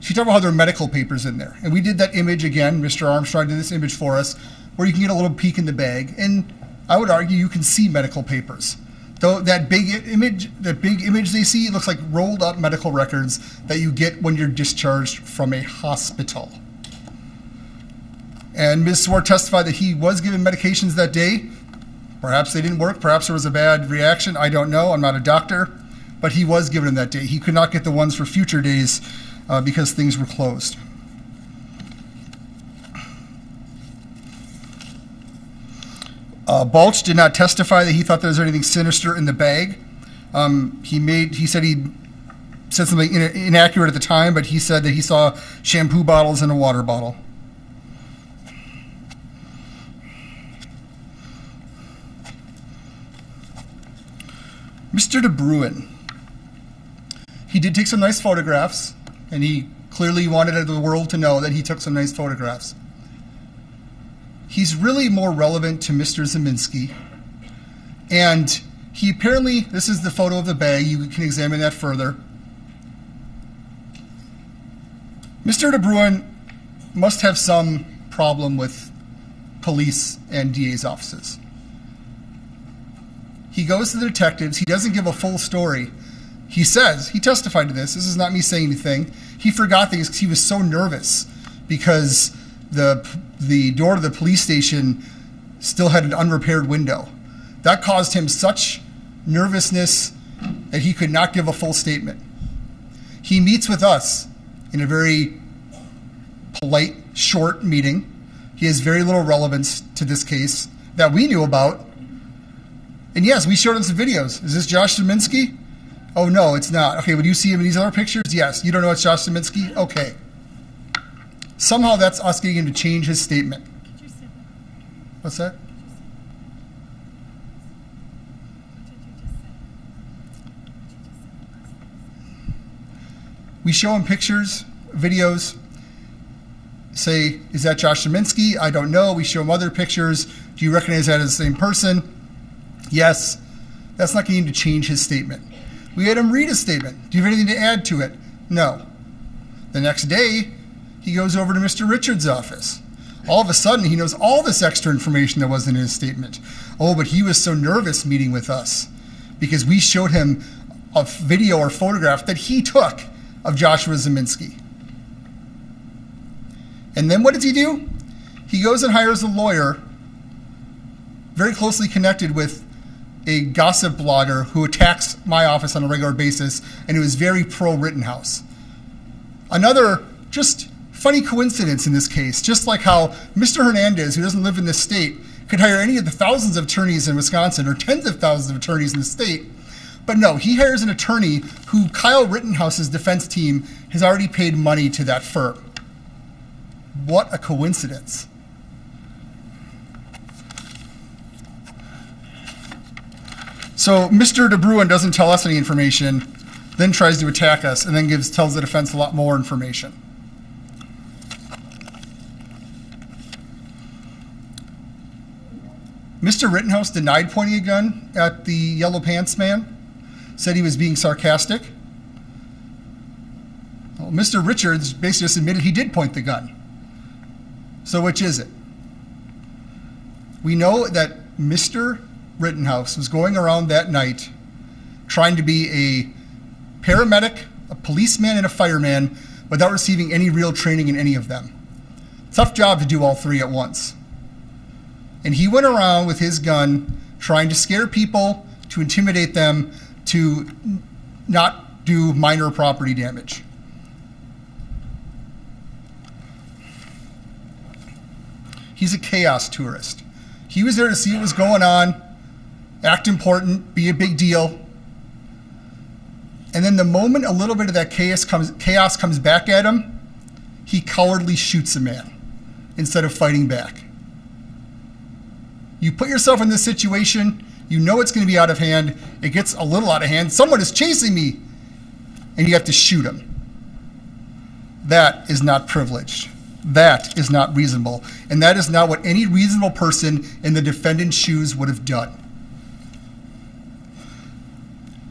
She talked about how there are medical papers in there, and we did that image again. Mr. Armstrong did this image for us, where you can get a little peek in the bag, and I would argue you can see medical papers. Though that big image they see, it looks like rolled up medical records that you get when you're discharged from a hospital. And Ms. Swart testified that he was given medications that day. Perhaps they didn't work, perhaps there was a bad reaction, I don't know, I'm not a doctor, but he was given them that day. He could not get the ones for future days because things were closed. Balch did not testify that he thought there was anything sinister in the bag. He said something inaccurate at the time, but he said that he saw shampoo bottles and a water bottle. Mr. DeBruin. He did take some nice photographs, and he clearly wanted the world to know that he took some nice photographs. He's really more relevant to Mr. Ziminski. And he apparently, this is the photo of the bag, you can examine that further. Mr. DeBruin must have some problem with police and DA's offices. He goes to the detectives, he doesn't give a full story. He says, he testified to this, this is not me saying anything, he forgot things because he was so nervous because the door to the police station still had an unrepaired window. That caused him such nervousness that he could not give a full statement. He meets with us in a very polite, short meeting. He has very little relevance to this case that we knew about. And yes, we showed him some videos. Is this Josh Ziminski? Oh no, it's not. Okay, would you see him in these other pictures? Yes. You don't know it's Josh Ziminski? Okay. Somehow that's us getting him to change his statement. What's that? We show him pictures, videos, say, is that Josh Ziminski? I don't know. We show him other pictures. Do you recognize that as the same person? Yes. That's not getting him to change his statement. We had him read a statement. Do you have anything to add to it? No. The next day, he goes over to Mr. Richards' office. All of a sudden, he knows all this extra information that wasn't in his statement. Oh, but he was so nervous meeting with us because we showed him a video or photograph that he took of Joshua Ziminski. And then what does he do? He goes and hires a lawyer very closely connected with a gossip blogger who attacks my office on a regular basis and who is very pro-Rittenhouse. Another just funny coincidence in this case, just like how Mr. Hernandez, who doesn't live in this state, could hire any of the thousands of attorneys in Wisconsin or tens of thousands of attorneys in the state. But no, he hires an attorney who Kyle Rittenhouse's defense team has already paid money to that firm. What a coincidence. So Mr. DeBruin doesn't tell us any information, then tries to attack us, and then tells the defense a lot more information. Mr. Rittenhouse denied pointing a gun at the yellow pants man, said he was being sarcastic. Well, Mr. Richards basically just admitted he did point the gun. So which is it? We know that Mr. Rittenhouse was going around that night trying to be a paramedic, a policeman, and a fireman without receiving any real training in any of them. Tough job to do all three at once. And he went around with his gun trying to scare people, to intimidate them, to not do minor property damage. He's a chaos tourist. He was there to see what was going on, act important, be a big deal. And then the moment a little bit of that chaos comes back at him, he cowardly shoots a man instead of fighting back. You put yourself in this situation, you know it's going to be out of hand, it gets a little out of hand, someone is chasing me, and you have to shoot him. That is not privilege. That is not reasonable. And that is not what any reasonable person in the defendant's shoes would have done.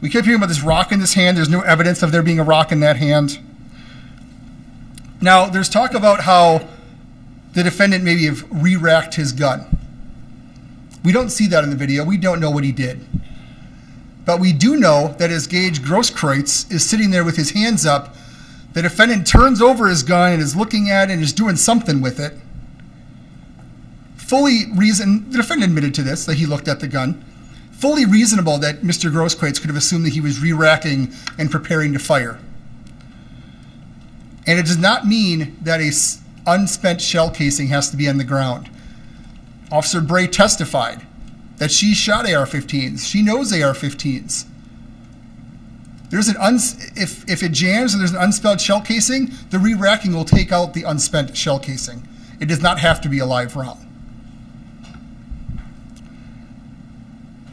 We kept hearing about this rock in this hand. There's no evidence of there being a rock in that hand. Now, there's talk about how the defendant maybe have re-racked his gun. We don't see that in the video. We don't know what he did. But we do know that as Gaige Grosskreutz is sitting there with his hands up, the defendant turns over his gun and is looking at it and is doing something with it. Fully reason, the defendant admitted to this, that he looked at the gun. Fully reasonable that Mr. Grosskreutz could have assumed that he was re-racking and preparing to fire. And it does not mean that a unspent shell casing has to be on the ground. Officer Bray testified that she shot AR-15s. She knows AR-15s. There's an if it jams and there's an unspent shell casing, the re-racking will take out the unspent shell casing. It does not have to be a live round.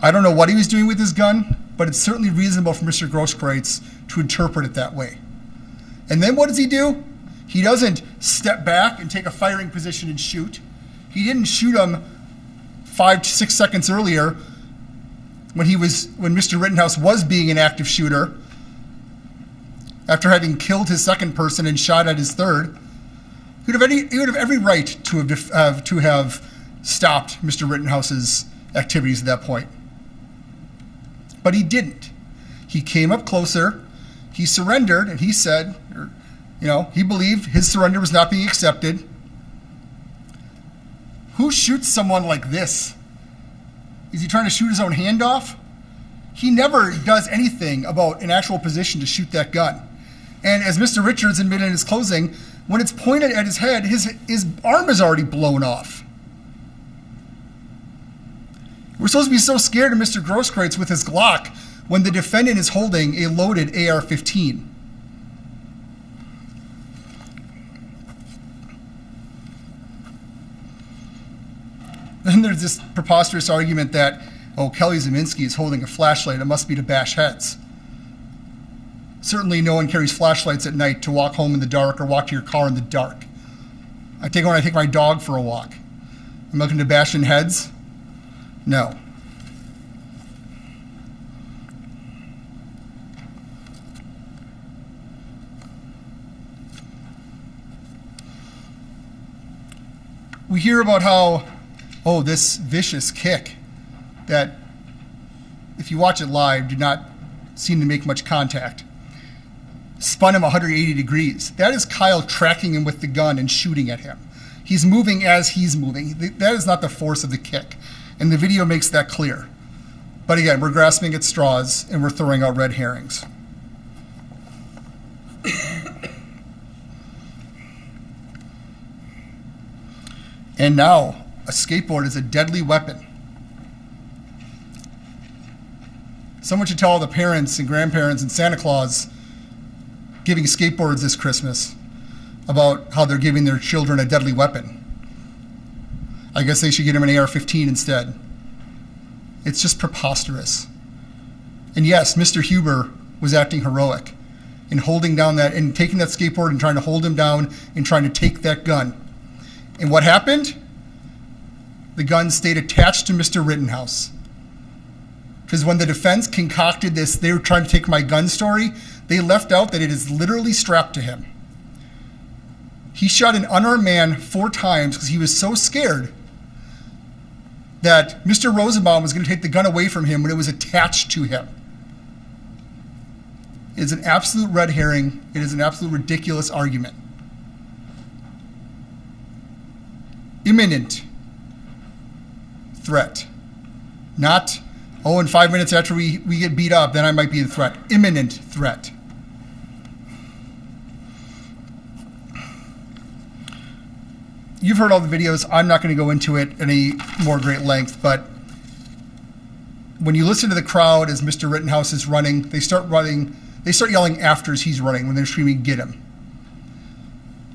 I don't know what he was doing with his gun, but it's certainly reasonable for Mr. Grosskreutz to interpret it that way. And then what does he do? He doesn't step back and take a firing position and shoot. He didn't shoot him 5 to 6 seconds earlier when Mr. Rittenhouse was being an active shooter, after having killed his second person and shot at his third. He would have every right to have stopped Mr. Rittenhouse's activities at that point. But he didn't. He came up closer, he surrendered, and he said, you know, he believed his surrender was not being accepted. Who shoots someone like this? Is he trying to shoot his own hand off? He never does anything about an actual position to shoot that gun. And as Mr. Richards admitted in his closing, when it's pointed at his head, his arm is already blown off. We're supposed to be so scared of Mr. Grosskreutz with his Glock when the defendant is holding a loaded AR-15. Then there's this preposterous argument that, oh, Kelly Ziminski is holding a flashlight. It must be to bash heads. Certainly no one carries flashlights at night to walk home in the dark or walk to your car in the dark. I take one, I take my dog for a walk. I'm looking to bash in heads? No. We hear about how, oh, this vicious kick that, if you watch it live, did not seem to make much contact. Spun him 180 degrees. That is Kyle tracking him with the gun and shooting at him. He's moving as he's moving. That is not the force of the kick. And the video makes that clear. But again, we're grasping at straws and we're throwing out red herrings. And now, a skateboard is a deadly weapon. Someone should tell all the parents and grandparents and Santa Claus giving skateboards this Christmas about how they're giving their children a deadly weapon. I guess they should get them an AR-15 instead. It's just preposterous. And yes, Mr. Huber was acting heroic in holding down that and taking that skateboard and trying to hold him down and trying to take that gun. And what happened? The gun stayed attached to Mr. Rittenhouse. Because when the defense concocted this, they were trying to take my gun story, they left out that it is literally strapped to him. He shot an unarmed man 4 times because he was so scared that Mr. Rosenbaum was going to take the gun away from him when it was attached to him. It is an absolute red herring. It is an absolute ridiculous argument. Imminent threat. Not, oh, in 5 minutes after we get beat up, then I might be in threat. Imminent threat. You've heard all the videos. I'm not going to go into it any more great length, but when you listen to the crowd as Mr. Rittenhouse is running, they start yelling after as he's running when they're screaming, "Get him."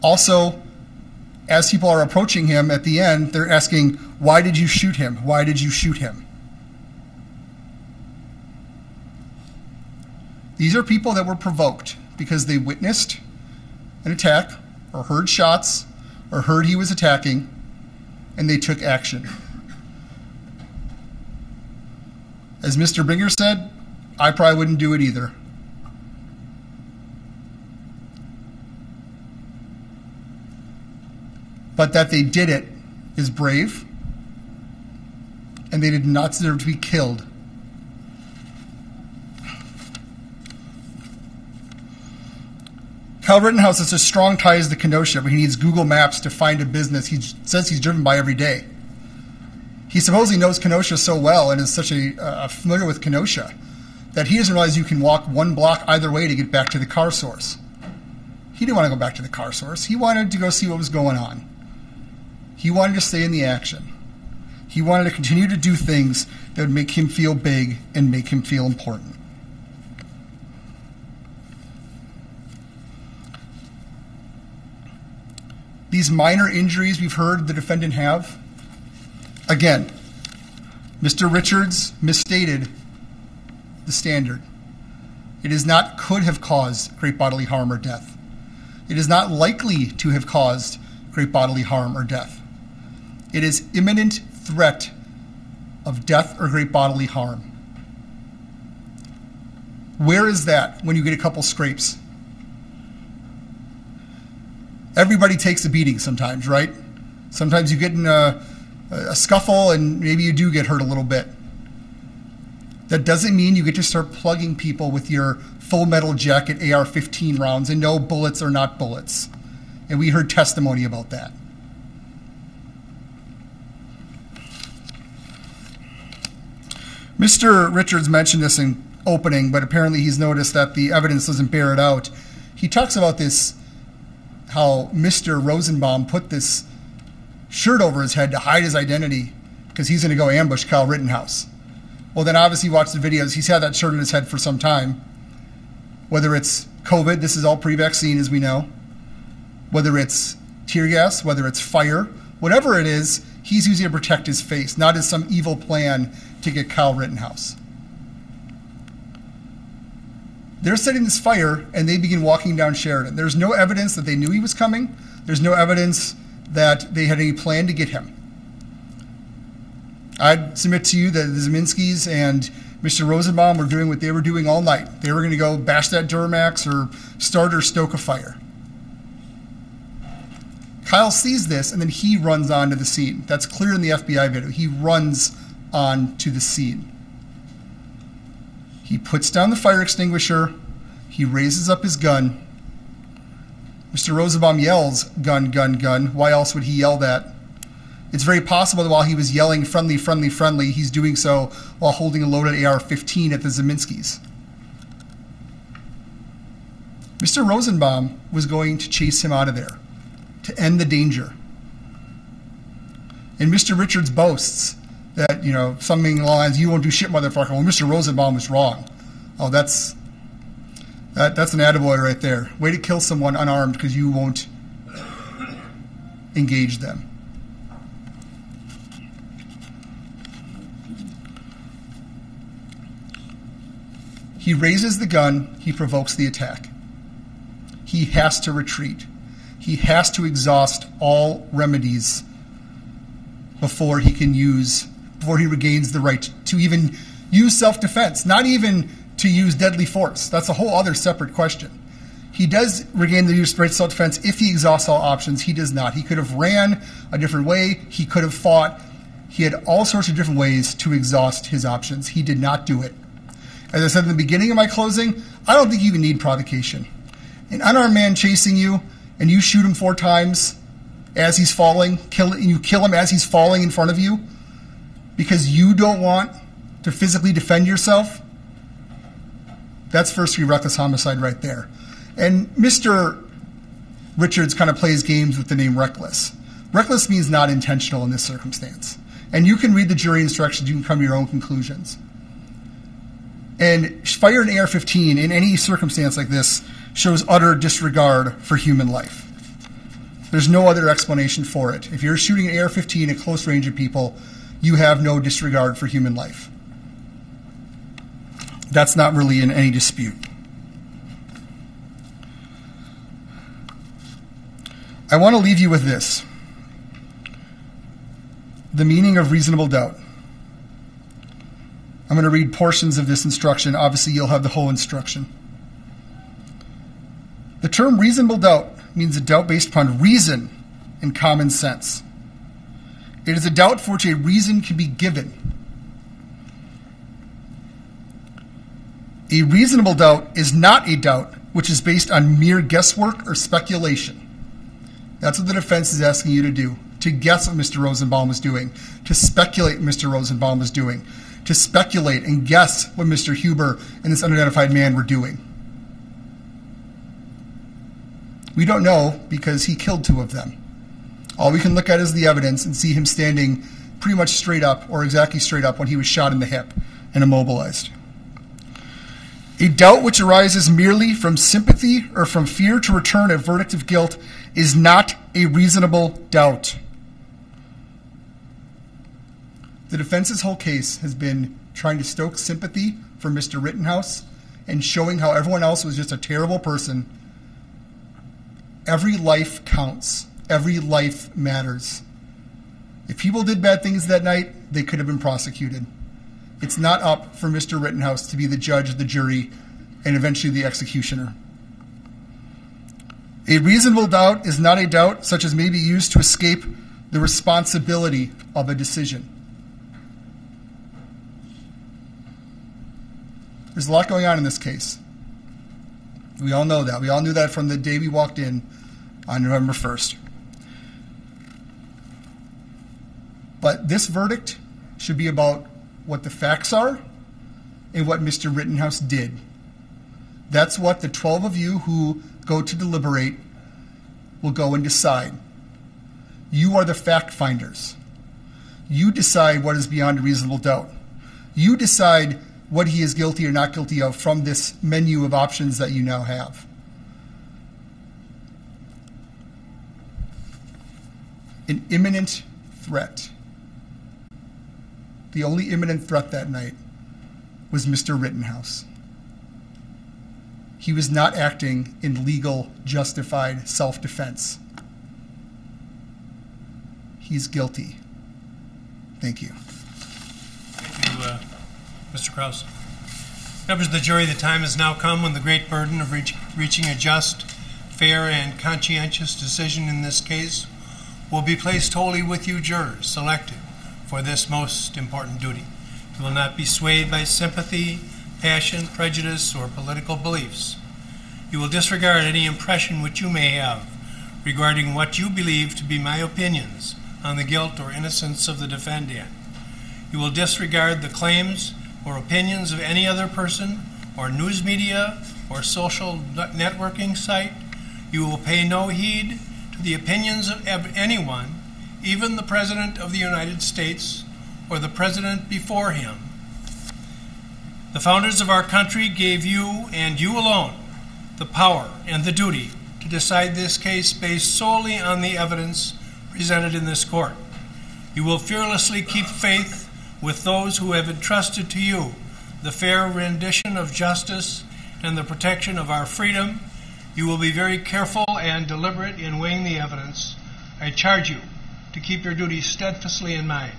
Also, as people are approaching him at the end, they're asking, "Why did you shoot him? Why did you shoot him?" These are people that were provoked because they witnessed, an attack or heard shots or heard he was attacking, and they took action. As Mr. Binger said, I probably wouldn't do it either. But that they did it is brave, and they did not deserve to be killed. Kyle Rittenhouse has a strong ties to Kenosha, but he needs Google Maps to find a business he says he's driven by every day. He supposedly knows Kenosha so well and is such a familiar with Kenosha that he doesn't realize you can walk one block either way to get back to the car source. He didn't want to go back to the car source. He wanted to go see what was going on. He wanted to stay in the action. He wanted to continue to do things that would make him feel big and make him feel important. These minor injuries we've heard the defendant have, again, Mr. Richards misstated the standard. It is not could have caused great bodily harm or death. It is not likely to have caused great bodily harm or death. It is imminent threat of death or great bodily harm. Where is that when you get a couple scrapes? Everybody takes a beating sometimes, right? Sometimes you get in a scuffle and maybe you do get hurt a little bit. That doesn't mean you get to start plugging people with your Full Metal Jacket AR-15 rounds, and no, bullets are not bullets. And we heard testimony about that. Mr. Richards mentioned this in opening, but apparently he's noticed that the evidence doesn't bear it out. He talks about this, how Mr. Rosenbaum put this shirt over his head to hide his identity because he's going to go ambush Kyle Rittenhouse. Well, then obviously watch the videos. He's had that shirt in his head for some time. Whether it's COVID, this is all pre-vaccine as we know. Whether it's tear gas, whether it's fire, whatever it is, he's using it to protect his face, not as some evil plan to get Kyle Rittenhouse. They're setting this fire and they begin walking down Sheridan. There's no evidence that they knew he was coming. There's no evidence that they had any plan to get him. I'd submit to you that the Ziminskis and Mr. Rosenbaum were doing what they were doing all night. They were going to go bash that Duramax or start or stoke a fire. Kyle sees this, and then he runs onto the scene. That's clear in the FBI video. He runs onto the scene. He puts down the fire extinguisher. He raises up his gun. Mr. Rosenbaum yells, "Gun, gun, gun." Why else would he yell that? It's very possible that while he was yelling, "Friendly, friendly, friendly," he's doing so while holding a loaded AR-15 at the Ziminskis. Mr. Rosenbaum was going to chase him out of there, to end the danger. And Mr. Richards boasts that, you know, something along the lines, "You won't do shit, motherfucker." Well, Mr. Rosenbaum was wrong. Oh, that's an attaboy right there. Way to kill someone unarmed because you won't engage them. He raises the gun, he provokes the attack. He has to retreat. He has to exhaust all remedies before he can use, before he regains the right to even use self-defense, not even to use deadly force. That's a whole other separate question. He does regain the right to self-defense if he exhausts all options. He does not. He could have ran a different way. He could have fought. He had all sorts of different ways to exhaust his options. He did not do it. As I said in the beginning of my closing, I don't think you even need provocation. An unarmed man chasing you, and you shoot him 4 times as he's falling, you kill him as he's falling in front of you because you don't want to physically defend yourself, that's first-degree reckless homicide right there. And Mr. Richards kind of plays games with the name reckless. Reckless means not intentional in this circumstance. And you can read the jury instructions, you can come to your own conclusions. And fire an AR-15 in any circumstance like this shows utter disregard for human life. There's no other explanation for it. If you're shooting an AR-15 at close range of people, you have no disregard for human life. That's not really in any dispute. I want to leave you with this. The meaning of reasonable doubt. I'm going to read portions of this instruction. Obviously, you'll have the whole instruction. The term reasonable doubt means a doubt based upon reason and common sense. It is a doubt for which a reason can be given. A reasonable doubt is not a doubt which is based on mere guesswork or speculation. That's what the defense is asking you to do, to guess what Mr. Rosenbaum was doing, to speculate what Mr. Rosenbaum was doing, to speculate and guess what Mr. Huber and this unidentified man were doing. We don't know because he killed two of them. All we can look at is the evidence and see him standing pretty much straight up or exactly straight up when he was shot in the hip and immobilized. A doubt which arises merely from sympathy or from fear to return a verdict of guilt is not a reasonable doubt. The defense's whole case has been trying to stoke sympathy for Mr. Rittenhouse and showing how everyone else was just a terrible person. Every life counts. Every life matters. If people did bad things that night, they could have been prosecuted. It's not up for Mr. Rittenhouse to be the judge, the jury, and eventually the executioner. A reasonable doubt is not a doubt such as may be used to escape the responsibility of a decision. There's a lot going on in this case. We all know that. We all knew that from the day we walked in on November 1st. But this verdict should be about what the facts are, and what Mr. Rittenhouse did. That's what the 12 of you who go to deliberate will go and decide. You are the fact finders. You decide what is beyond a reasonable doubt. You decide what he is guilty or not guilty of from this menu of options that you now have. An imminent threat. The only imminent threat that night was Mr. Rittenhouse. He was not acting in legal, justified self-defense. He's guilty. Thank you. Thank you, Mr. Krause. Members of the jury, the time has now come when the great burden of reaching a just, fair, and conscientious decision in this case will be placed wholly with you jurors selected for this most important duty. You will not be swayed by sympathy, passion, prejudice, or political beliefs. You will disregard any impression which you may have regarding what you believe to be my opinions on the guilt or innocence of the defendant. You will disregard the claims or opinions of any other person or news media or social networking site. You will pay no heed to the opinions of anyone, even the President of the United States or the President before him. The founders of our country gave you and you alone the power and the duty to decide this case based solely on the evidence presented in this court. You will fearlessly keep faith with those who have entrusted to you the fair rendition of justice and the protection of our freedom. You will be very careful and deliberate in weighing the evidence. I charge you to keep your duties steadfastly in mind,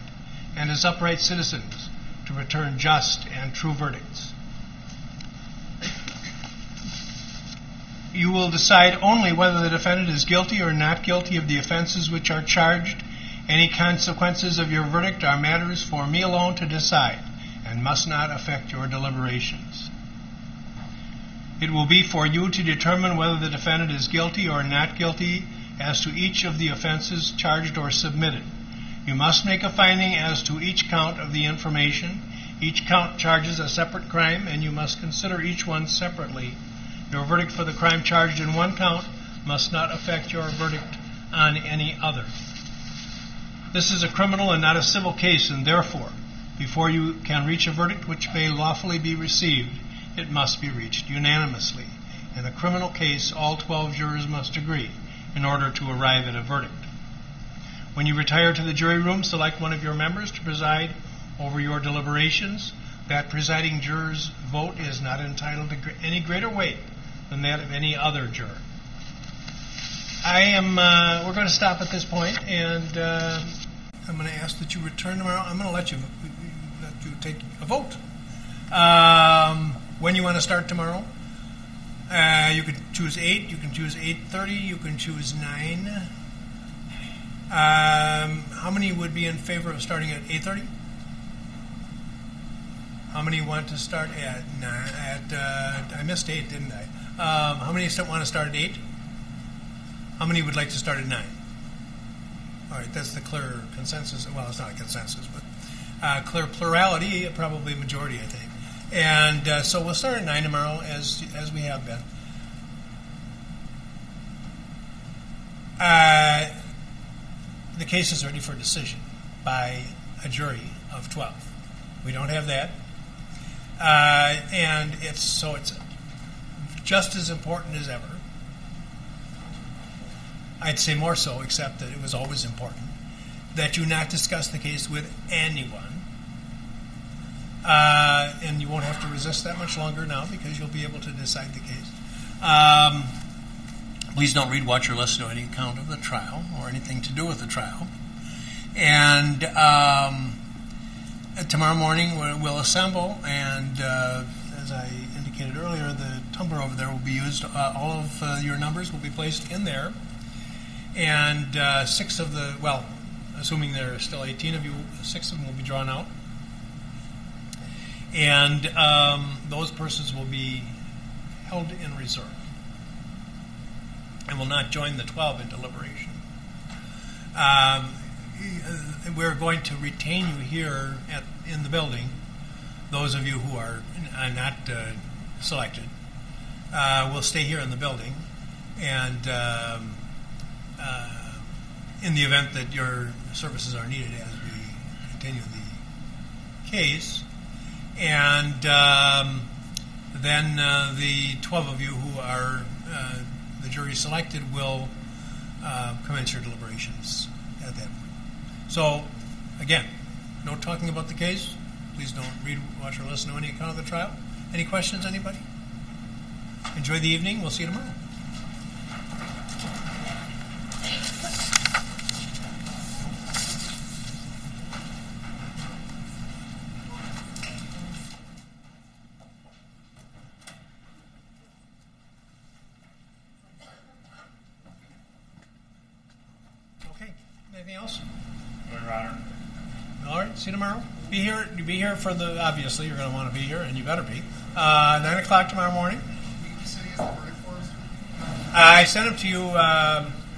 and as upright citizens, to return just and true verdicts. You will decide only whether the defendant is guilty or not guilty of the offenses which are charged. Any consequences of your verdict are matters for me alone to decide, and must not affect your deliberations. It will be for you to determine whether the defendant is guilty or not guilty as to each of the offenses charged or submitted. You must make a finding as to each count of the information. Each count charges a separate crime, and you must consider each one separately. Your verdict for the crime charged in one count must not affect your verdict on any other. This is a criminal and not a civil case, and therefore, before you can reach a verdict which may lawfully be received, it must be reached unanimously. In a criminal case, all 12 jurors must agree in order to arrive at a verdict. When you retire to the jury room, select one of your members to preside over your deliberations. That presiding juror's vote is not entitled to any greater weight than that of any other juror. We're going to stop at this point, and I'm going to ask that you return tomorrow. I'm going to let you take a vote. When you want to start tomorrow, you could choose 8, you can choose 8:30, you can choose 9. How many would be in favor of starting at 8:30? How many want to start at 9? I missed 8, didn't I? How many want to start at 8? How many would like to start at 9? All right, that's the clear consensus. Well, it's not a consensus, but clear plurality, probably majority, I think. And so we'll start at 9 tomorrow, as we have been. The case is ready for decision by a jury of 12. We don't have that, and it's just as important as ever. I'd say more so, except that it was always important that you not discuss the case with anyone, and you won't have to resist that much longer now because you'll be able to decide the case. Please don't read, watch, or listen to any account of the trial or anything to do with the trial. And tomorrow morning we'll assemble, and as I indicated earlier, the tumbler over there will be used. All of your numbers will be placed in there, and 6 of the, well, assuming there are still 18 of you, 6 of them will be drawn out, and those persons will be held in reserve and will not join the 12 in deliberation. We're going to retain you here in the building, those of you who are not selected. Will stay here in the building, and in the event that your services are needed as we continue the case. And then the 12 of you who are the jury selected will commence your deliberations at that point. So, again, no talking about the case. Please don't read, watch, or listen to any account of the trial. Any questions, anybody? Enjoy the evening. We'll see you tomorrow. Okay. Anything else? All right, see you tomorrow. Be here for the, obviously, you're going to want to be here, and you better be. 9 o'clock tomorrow morning. I sent them to you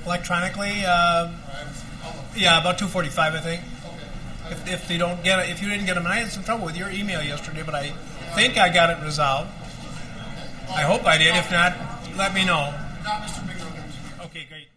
electronically. Yeah, about 2:45, I think. If they don't get it, if you didn't get them, and I had some trouble with your email yesterday, but I think I got it resolved. I hope I did. If not, let me know. Okay, great.